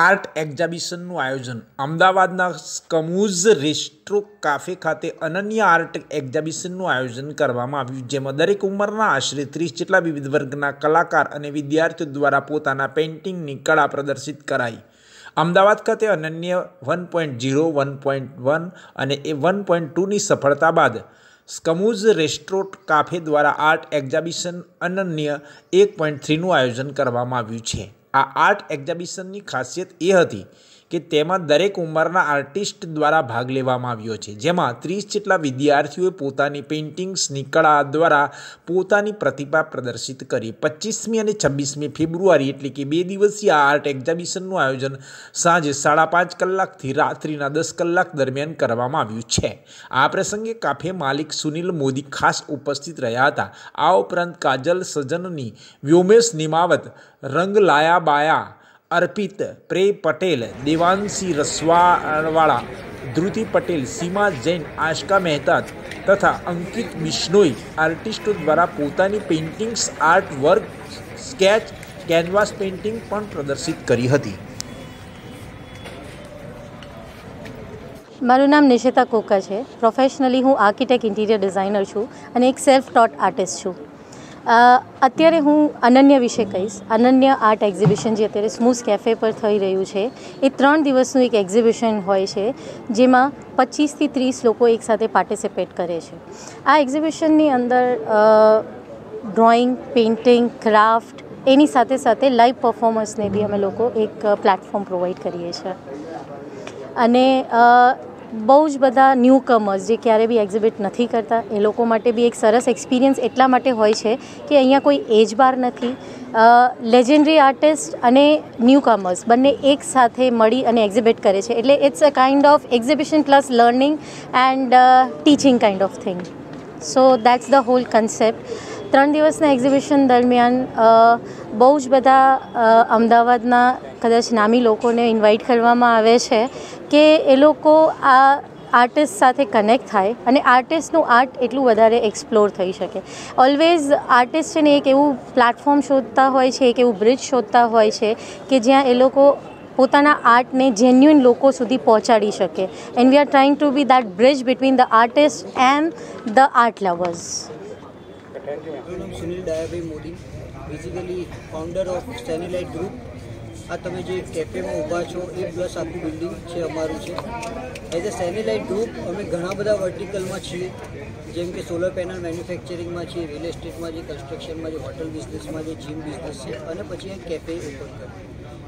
Art exhibition आयोजन Ahmedabad स्मूज restro cafe खाते Ananya art exhibition आयोजन करवामां आव्युं, जेमां दरेक उंमरना आश्रे 30 जेटला विविध वर्गना कलाकार अने विद्यार्थीओ द्वारा पोताना पेन्टिंगनी कला प्रदर्शित कराई। अमदावाद खाते अनन्या 1.0 1.1 अने 1.2 सफलता बाद स्मूज रेस्ट्रो काफे द्वारा आर्ट एक्जिबिशन अनन्या 1.3 आयोजन करवामां आव्युं छे। आ आर्ट एक्जिबिशननी खासियत ए हती के तेमां दरेक उंमरना आर्टिस्ट द्वारा भाग लेवामां आव्यो छे, जेमां 30 जेटला विद्यार्थीओए पोतानी पेन्टिंग्सनी कला द्वारा पोतानी प्रतिभा प्रदर्शित करी। 25મી અને 26મી ફેબ્રુઆરી એટલે કે 2 દિવસીય આ આર્ટ એક્ઝિબિશનનું આયોજન સાંજે 5:30 કલાકથી રાત્રિના 10 કલાક દરમિયાન કરવામાં આવ્યું છે। આ પ્રસંગે કાફે માલિક સુનિલ મોદી ખાસ ઉપસ્થિત રહ્યા હતા। આ ઉપરાંત કાજલ સજનની, વ્યોમેશ નિમાવત, રંગ લાયા બાયા, अर्पित प्रेय पटेल, देवांशी रसलावाला, धृति पटेल, सीमा जैन, आश्का मेहता तथा अंकित बिश्नोई आर्टिस्टों द्वारा पोतानी paintings, art work, sketch, canvas painting पण प्रदर्शित करी हती। मारू नाम निशेता कोका है। प्रोफेशनली हूँ आर्किटेक्ट इंटीरियर डिजाइनर छूँ अने एक सेल्फ टॉट आर्टिस्ट छूँ। અત્યારે હું અનન્ય વિશે કહીશ। અનન્ય આર્ટ એક્ઝિબિશન જે અત્યારે સ્મૂઝ કેફે પર થઈ રહ્યું છે એ 3 દિવસનું એક એક્ઝિબિશન હોય છે, જેમાં 25 થી 30 લોકો એકસાથે પાર્ટિસિપેટ કરે છે। આ એક્ઝિબિશનની અંદર ડ્રોઈંગ, પેઇન્ટિંગ, ક્રાફ્ટ એની સાથે સાથે લાઈવ પરફોર્મન્સને બી અમે લોકો એક પ્લેટફોર્મ પ્રોવાઈડ કરીએ છીએ। અને બહુ જ બધા ન્યૂ કમર્સ જે ક્યારે બી એક્ઝિબિટ નથી કરતા એ લોકો માટે બી એક સરસ એક્સપિરિયન્સ એટલા માટે હોય છે કે અહીંયા કોઈ એજ બાર નથી। લેજન્ડરી આર્ટિસ્ટ અને ન્યૂ કમર્સ બંને એક સાથે મળી અને એક્ઝિબિટ કરે છે, એટલે it's a kind of exhibition plus learning and teaching kind of thing. So that's the whole concept. 3 દિવસના એક્ઝિબિશન દરમિયાન બહુ જ બધા અમદાવાદના કદાચ નામી લોકોને ઇન્વાઇટ કરવામાં આવે છે કે એ લોકો આ આર્ટિસ્ટ સાથે કનેક્ટ થાય અને આર્ટિસ્ટનું આર્ટ એટલું વધારે એક્સપ્લોર થઈ શકે। ઓલવેઝ આર્ટિસ્ટ છે ને એક એવું પ્લેટફોર્મ શોધતા હોય છે, એક એવું બ્રિજ શોધતા હોય છે કે જ્યાં એ લોકો પોતાના આર્ટને જેન્યુઇન લોકો સુધી પહોંચાડી શકે। And we are trying to be that bridge between the artist and the art lovers. Sunil Modi basically founder of satellite group. आ तमे जे कैफे में ऊभा छो ए प्लस आखू बिल्डिंग है अमरू है। एज अ सैटेलाइट ग्रुप अमे घणा बधा वर्टिकल में छे, जेम के सोलर पेनल मैन्युफेक्चरिंग में छे, रियल एस्टेट में, कंस्ट्रक्शन में, होटल बिजनेस में, जिम बिजनेस है और पछी एक कैफे ओपन कर।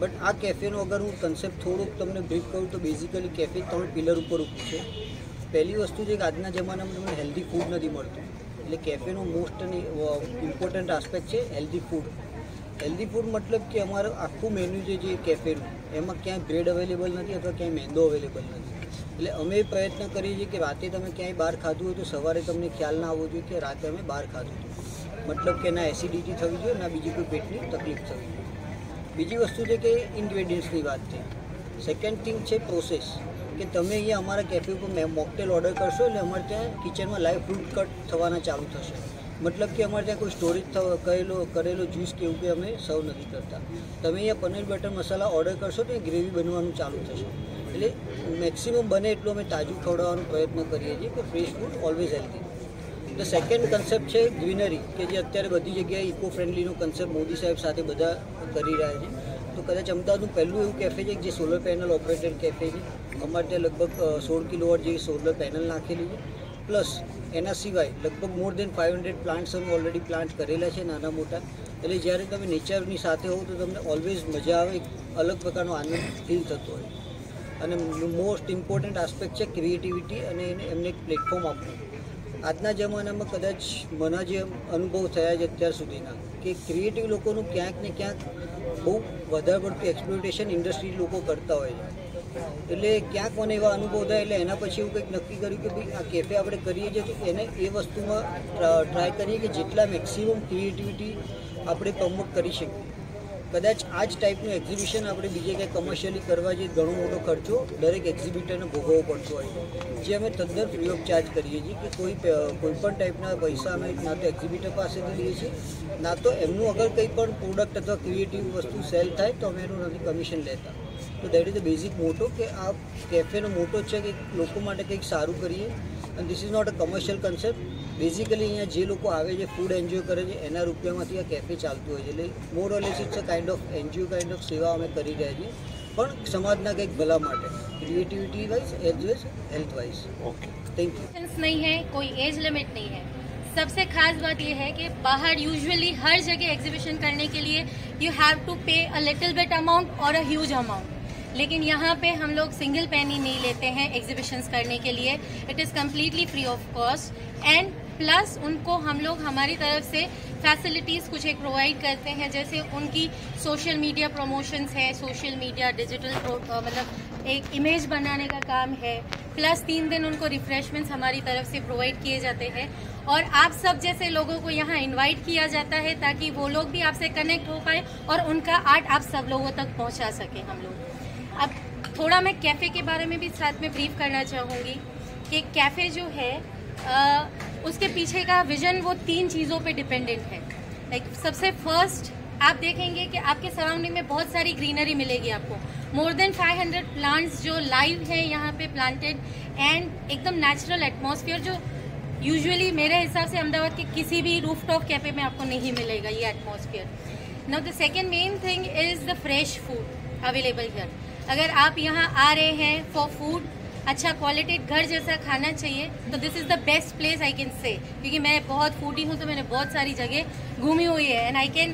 बट आ कैफे अगर हूँ कंसेप्ट थोड़ूक तमने ब्रीफ करूँ तो बेसिकली कैफे 3 पिलर पर ऊभुं छे। पहली वस्तु जो आज जमा में तमने हेल्दी फूड नहीं मळतुं, એટલે કેફેનો મોસ્ટ ઇમ્પોર્ટન્ટ આસ્પેક્ટ છે હેલ્ધી ફૂડ। હેલ્ધી ફૂડ મતલબ કે અમારું આખું મેન્યુ જે કેફેનું એમાં ક્યાંય બ્રેડ અવેલેબલ નથી અથવા ક્યાંય મેંદો અવેલેબલ નથી, એટલે અમે પ્રયત્ન કરીએ છીએ કે રાતે તમે ક્યાંય બહાર ખાધું હોય તો સવારે તમને ખ્યાલ ના આવવો જોઈએ કે રાતે અમે બહાર ખાધું હતું, મતલબ કે ના એસિડિટી થવી જોઈએ ના બીજી કોઈ પેટની તકલીફ થવી જોઈએ। બીજી વસ્તુ છે કે ઇન્ગ્રેડિયન્ટ્સની વાત છે। સેકન્ડ થિંગ છે પ્રોસેસ કે તમે અહીંયા અમારા કેફે ઉપર મોકટેલ ઓર્ડર કરશો એટલે અમારે ત્યાં કિચનમાં લાઈવ ફ્રૂટ કટ થવાના ચાલુ થશે, મતલબ કે અમારે ત્યાં કોઈ સ્ટોરેજ કરેલો જ્યુસ કે એવું કંઈ અમે સર્વ નથી કરતા। તમે અહીંયા પનીર બટર મસાલા ઓર્ડર કરશો તો ગ્રેવી બનવાનું ચાલુ થશે, એટલે મેક્સિમમ બને એટલું અમે તાજું ખવડાવવાનો પ્રયત્ન કરીએ છીએ કે ફ્રેશ ફૂડ ઓલવેઝ હેલ્ધી। તો સેકન્ડ કન્સેપ્ટ છે ગ્રીનરી, કે જે અત્યારે બધી જગ્યાએ ઇકો ફ્રેન્ડલીનો કન્સેપ્ટ મોદી સાહેબ સાથે બધા કરી રહ્યા છે। તો કદાચ અમદાવાદનું પહેલું એવું કેફે છે જે સોલર પેનલ ઓપરેટેડ કેફે છે। અમારે ત્યાં લગભગ 16 કિલોવોટ જેવી સોલર પેનલ નાખેલી છે, પ્લસ એના સિવાય લગભગ મોર દેન 500 પ્લાન્ટ્સ અમે ઓલરેડી પ્લાન્ટ કરેલા છે નાના મોટા, એટલે જ્યારે તમે નેચરની સાથે હોવ તો તમને ઓલવેઝ મજા આવે, અલગ પ્રકારનો આનંદ ફીલ થતો હોય। અને મોસ્ટ ઇમ્પોર્ટન્ટ આસ્પેક્ટ છે ક્રિએટિવિટી અને એમને એક પ્લેટફોર્મ આપવું। આજના જમાનામાં કદાચ મને જે અનુભવ થયા છે અત્યાર સુધીના કે ક્રિએટિવ લોકોનું ક્યાંક ને ક્યાંક બહુ વધારે પડતું એક્સપ્લોઇટેશન ઇન્ડસ્ટ્રી લોકો કરતા હોય છે, એટલે ક્યાંક મને એવા અનુભવ થાય એટલે એના પછી એવું કંઈક નક્કી કર્યું કે ભાઈ આ કેફે આપણે કરીએ છીએ તો એને એ વસ્તુમાં ટ્રાય કરીએ કે જેટલા મેક્સિમમ ક્રિએટિવિટી આપણે પ્રમોટ કરી શકીએ। કદાચ આ જ ટાઈપનું એક્ઝિબિશન આપણે બીજે કંઈ કમર્શિયલી કરવા જઈએ ઘણો મોટો ખર્ચો દરેક એક્ઝિબિટરને ભોગવવો પડતો હોય, જે અમે તદ્દન ફ્રી ઓફ ચાર્જ કરીએ છીએ કે કોઈ પણ ટાઈપના પૈસા અમે ના તો એક્ઝિબિટર પાસેથી લઈએ છીએ ના તો એમનું અગર કંઈ પણ પ્રોડક્ટ અથવા ક્રિએટિવ વસ્તુ સેલ થાય તો અમે એનું નથી કમિશન લેતા। तो that is the basic motto कि आप कैफेनो मोटो है कि लोको माटे कंईक सारू करिए and this is not a commercial concept. Basically अहींया जे लोको आवे छे फूड एन्जॉय करे छे एना रूपियामांथी आ कैफे चालतुं होय छे एटले more or less it's a kind of NGO kind of सेवा अमे करी रह्या छीए पण समाजना कंईक भला माटे creativity wise as well as health wise. Okay thank you. नहीं है कोई एज लिमिट नहीं है। सबसे खास बात यह है कि बाहर यूजुअली हर जगह एग्जीबिशन करने के लिए यू हैव टू पे अ लिटिल बिट अमाउंट और अ ह्यूज अमाउंट, लेकिन यहाँ पे हम लोग सिंगल पेनी नहीं लेते हैं एग्जीबिशंस करने के लिए। It is completely free of cost and plus उनको हम लोग हमारी तरफ से फैसिलिटीज़ कुछ एक प्रोवाइड करते हैं, जैसे उनकी सोशल मीडिया प्रमोशंस है, सोशल मीडिया डिजिटल मतलब एक इमेज बनाने का काम है, प्लस 3 दिन उनको रिफ्रेशमेंट्स हमारी तरफ से प्रोवाइड किए जाते हैं और आप सब जैसे लोगों को यहाँ इनवाइट किया जाता है ताकि वो लोग भी आपसे कनेक्ट हो पाए और उनका आर्ट आप सब लोगों तक पहुँचा सकें हम लोग। अब थोड़ा मैं कैफ़े के बारे में भी साथ में ब्रीफ करना चाहूँगी कि कैफ़े जो है उसके पीछे का विज़न वो 3 चीज़ों पे डिपेंडेंट है। लाइक सबसे फर्स्ट आप देखेंगे कि आपके सराउंडिंग में बहुत सारी ग्रीनरी मिलेगी आपको, मोर देन 500 प्लांट्स जो लाइव हैं यहाँ पे प्लांटेड एंड एकदम नेचुरल एटमॉस्फेयर जो यूजुअली मेरे हिसाब से अहमदाबाद के किसी भी रूफटॉप कैफ़े में आपको नहीं मिलेगा ये atmosphere. Now the second main thing is the fresh food available here. अगर आप यहाँ आ रहे हैं फॉर फूड, अच्छा क्वालिटी घर जैसा खाना चाहिए तो this is the best place I can say, क्योंकि मैं बहुत फूडी हूँ तो मैंने बहुत सारी जगह घूमी हुई है एंड आई कैन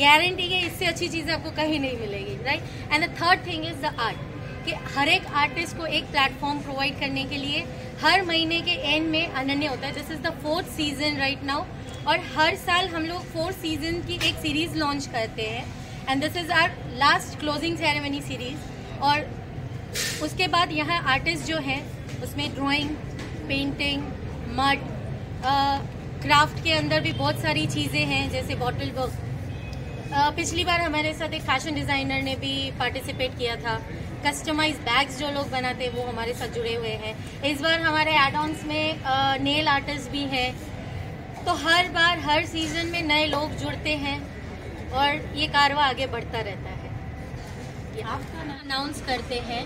गारंटी कि इससे अच्छी चीज़ें आपको कहीं नहीं मिलेगी, right. And the third thing is the art कि हर एक आर्टिस्ट को एक प्लेटफॉर्म प्रोवाइड करने के लिए हर महीने के एंड में अनन्या होता है। This is the 4th season right now और हर साल हम लोग 4 सीज़न की एक सीरीज़ लॉन्च करते हैं and this is our last closing ceremony series. और उसके बाद यहाँ आर्टिस्ट जो हैं उसमें ड्राइंग, पेंटिंग, मड क्राफ्ट के अंदर भी बहुत सारी चीज़ें हैं जैसे बॉटल वर्क। पिछली बार हमारे साथ एक फैशन डिज़ाइनर ने भी पार्टिसिपेट किया था। कस्टमाइज बैग्स जो लोग बनाते हैं वो हमारे साथ जुड़े हुए हैं। इस बार हमारे एडॉन्स में नेल आर्टिस्ट भी हैं। तो हर बार हर सीज़न में नए लोग जुड़ते हैं और ये कारवा आगे बढ़ता रहता है। ये आपका अनाउंस करते हैं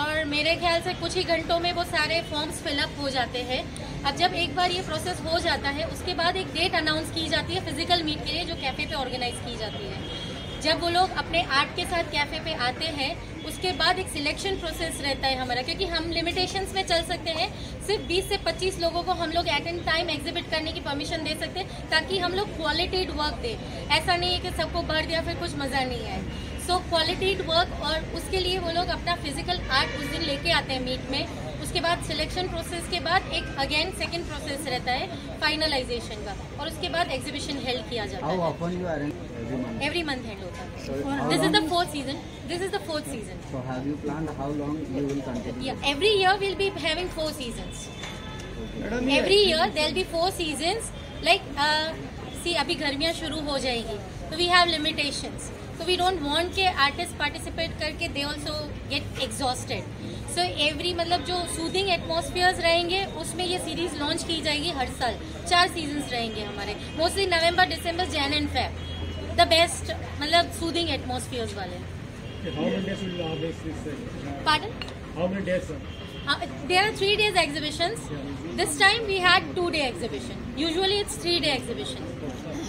और मेरे ख्याल से कुछ ही घंटों में वो सारे फॉर्म्स फिलअप हो जाते हैं। अब जब एक बार ये प्रोसेस हो जाता है उसके बाद एक डेट अनाउंस की जाती है फिजिकल मीट के लिए जो कैफ़े पे ऑर्गेनाइज की जाती है। जब वो लोग अपने आर्ट के साथ कैफ़े पे आते हैं उसके बाद एक सिलेक्शन प्रोसेस रहता है हमारा, क्योंकि हम लिमिटेशंस में चल सकते हैं। सिर्फ 20 से 25 लोगों को हम लोग एट एन टाइम एग्जिबिट करने की परमिशन दे सकते हैं ताकि हम लोग क्वालिटी वर्क दें। ऐसा नहीं है कि सबको भर दिया फिर कुछ मज़ा नहीं आए। सो क्वालिटी वर्क और उसके लिए वो लोग अपना फिजिकल आर्ट उस दिन लेके आते हैं मीट में। उसके बाद सिलेक्शन प्रोसेस के बाद एक अगेन सेकंड प्रोसेस रहता है फाइनलाइजेशन का और उसके बाद एग्जीबिशन हेल्ड किया जाता है। एवरी मंथ हेल्ड होता है। This is the 4th season. This is the 4th season. So have you planned how long you will continue? Every year will be having 4 seasons. Every year there will be 4 seasons. Like see अभी गर्मियाँ शुरू हो जाएगी तो we have limitations, तो we don't want के artist participate करके they also get exhausted. So every मतलब जो सूदिंग एटमॉस्फेयर्स रहेंगे उसमें ये सीरीज़ लॉन्च की जाएगी हर साल। 4 सीजन्स रहेंगे हमारे, mostly November, December, Jan and Feb. The best मतलब सूदिंग एटमॉस्फेयर्स वाले। There are 3 days exhibitions. This time we had 2 day exhibition. Usually it's 3 day exhibition.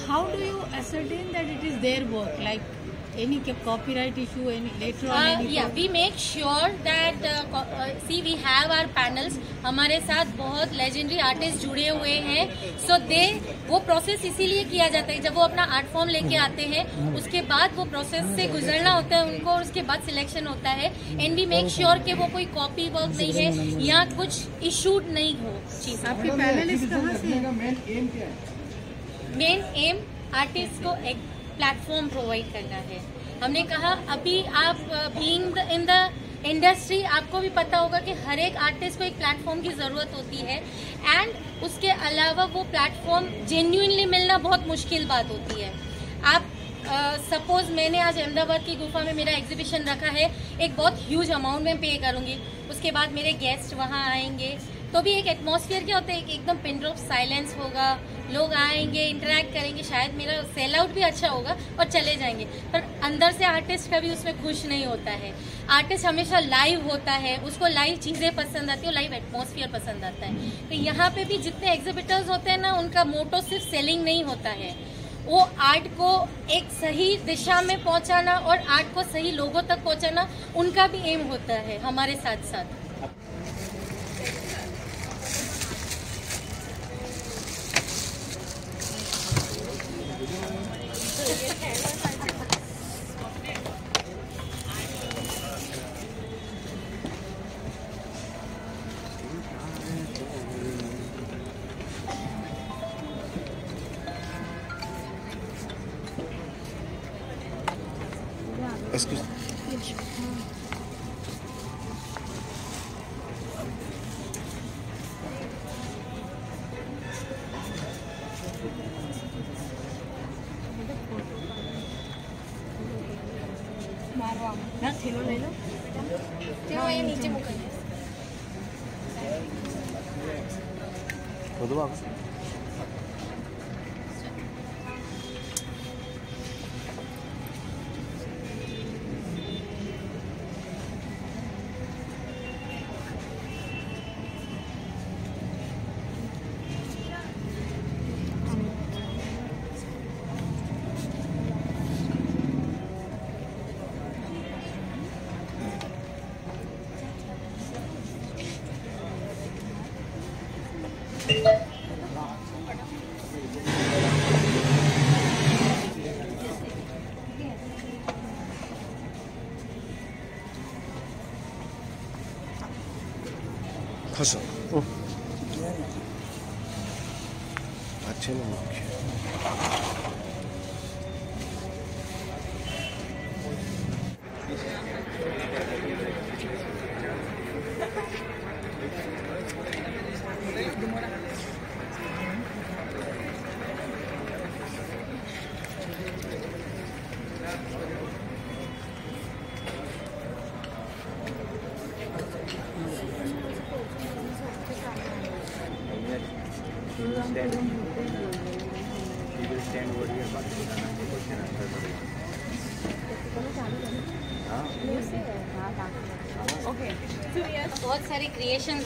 How do you ascertain that it is their work, like any copyright issue, any later on any yeah problem? We make sure that see we have our panels. हमारे साथ बहुत legendary artists जुड़े हुए हैं, so they वो process इसीलिए किया जाता है। जब वो अपना art form लेके आते हैं उसके बाद वो process से गुजरना होता है उनको और उसके बाद selection होता है and we make sure कि वो कोई copy work नहीं है या कुछ issued नहीं हो चीज़। आपके panelists कहाँ से? main aim क्या है? main aim artists को एक प्लेटफॉर्म प्रोवाइड करना है। हमने कहा अभी आप बीइंग इन द इंडस्ट्री आपको भी पता होगा कि हर एक आर्टिस्ट को एक प्लेटफॉर्म की ज़रूरत होती है एंड उसके अलावा वो प्लेटफॉर्म जेन्युइनली मिलना बहुत मुश्किल बात होती है। आप सपोज मैंने आज अहमदाबाद की गुफा में मेरा एग्जीबिशन रखा है, एक बहुत ह्यूज अमाउंट में पे करूँगी, उसके बाद मेरे गेस्ट वहाँ आएंगे, तो भी एक एटमॉस्फेयर क्या होता है, एकदम पिन ड्रॉप साइलेंस होगा, लोग आएंगे, इंटरेक्ट करेंगे, शायद मेरा सेल आउट भी अच्छा होगा और चले जाएंगे, पर अंदर से आर्टिस्ट कभी उसमें खुश नहीं होता है। आर्टिस्ट हमेशा लाइव होता है, उसको लाइव चीज़ें पसंद आती है, लाइव एटमॉस्फेयर पसंद आता है। तो यहाँ पे भी जितने एग्जिबिटर्स होते हैं ना, उनका मोटो सिर्फ सेलिंग नहीं होता है, वो आर्ट को एक सही दिशा में पहुँचाना और आर्ट को सही लोगों तक पहुँचाना उनका भी एम होता है हमारे साथ साथ। अच्छे लोग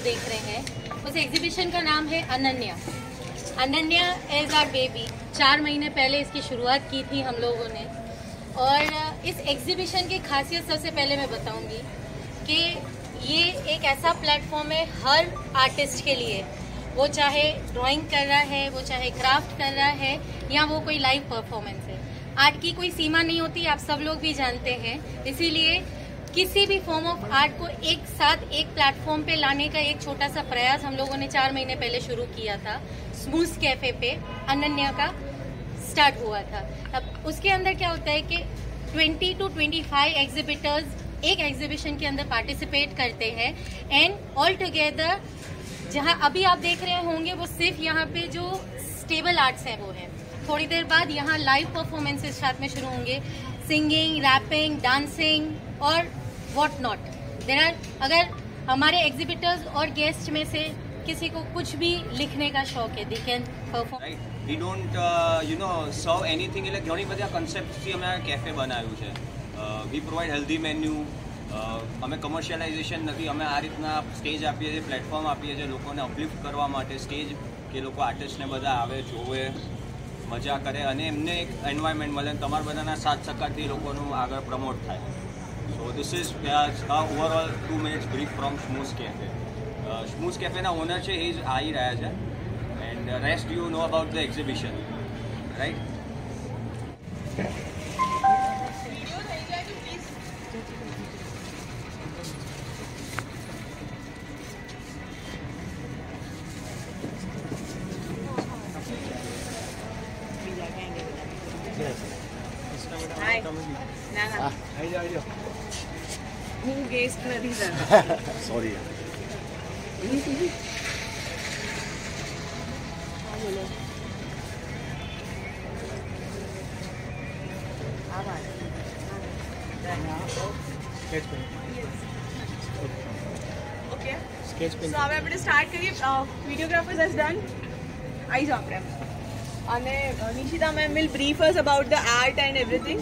देख रहे हैं। उस एग्जीबिशन का नाम है Ananya. Ananya as our baby, 4 महीने पहले इसकी शुरुआत की थी हम लोगों ने। और इस एग्जीबिशन की खासियत सबसे पहले मैं बताऊंगी कि ये एक ऐसा प्लेटफॉर्म है हर आर्टिस्ट के लिए, वो चाहे ड्राइंग कर रहा है, वो चाहे क्राफ्ट कर रहा है, या वो कोई लाइव परफॉर्मेंस है। आर्ट की कोई सीमा नहीं होती, आप सब लोग भी जानते हैं। इसीलिए किसी भी फॉर्म ऑफ आर्ट को एक साथ एक प्लेटफॉर्म पे लाने का एक छोटा सा प्रयास हम लोगों ने 4 महीने पहले शुरू किया था। स्मूज कैफे पे अनन्या का स्टार्ट हुआ था। अब उसके अंदर क्या होता है कि 20 टू 25 एग्जिबिटर्स एक एग्जिबिशन के अंदर पार्टिसिपेट करते हैं। एंड ऑल टुगेदर जहां अभी आप देख रहे होंगे वो सिर्फ यहाँ पे जो स्टेबल आर्ट्स हैं वो हैं। थोड़ी देर बाद यहाँ लाइव परफॉर्मेंसेस साथ में शुरू होंगे, सिंगिंग, रैपिंग, डांसिंग और वॉट नॉट। अगर हमारे एग्जिबिटर्स और गेस्ट में से किसी को कुछ भी लिखने का शौक है, they can perform. We don't you know serve anything, એટલે ઘણી બધા કન્સેપ્ટથી અમે કેફે બનાવ્યું છે। વી પ્રોવાઈડ હેલ્ધી મેન્યુ, અમે કમર્શિયલાઇઝેશન નથી, અમે આ રીતના સ્ટેજ આપીએ છીએ, પ્લેટફોર્મ આપીએ છીએ લોકોને અપલિફ્ટ કરવા માટે સ્ટેજ, કે લોકો આર્ટિસ્ટને બધા આવે, જોવે, મજા કરે અને એમને એક એન્વાયરમેન્ટ મળે, તમારા બધાના સાથ સહકારથી લોકોનું આગળ પ્રમોટ થાય। So this is overall 2 minutes brief from Smooz Cafe. Smooz Cafe na owner che is Ayi Raja and rest you know about the exhibition, right? Video nahi ja to please. Yes. Hi. Nana. Hi Jayo. હું guest નથી જતા, sorry yes, so હવે આપણે start કરીએ. Videographers has done eyes ઓપરેમ અને Nishita ma'am will brief us about the art and everything.